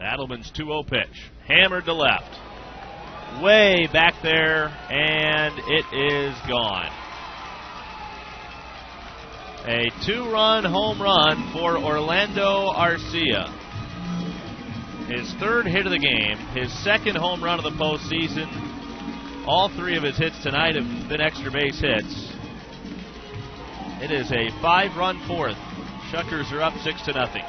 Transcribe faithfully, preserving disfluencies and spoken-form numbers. Adelman's two oh pitch. Hammered to left. Way back there, and it is gone. A two-run home run for Orlando Arcia. His third hit of the game, his second home run of the postseason. All three of his hits tonight have been extra base hits. It is a five-run fourth. Shuckers are up six to nothing.